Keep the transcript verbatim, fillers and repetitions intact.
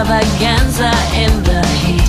extravaganza in the heat.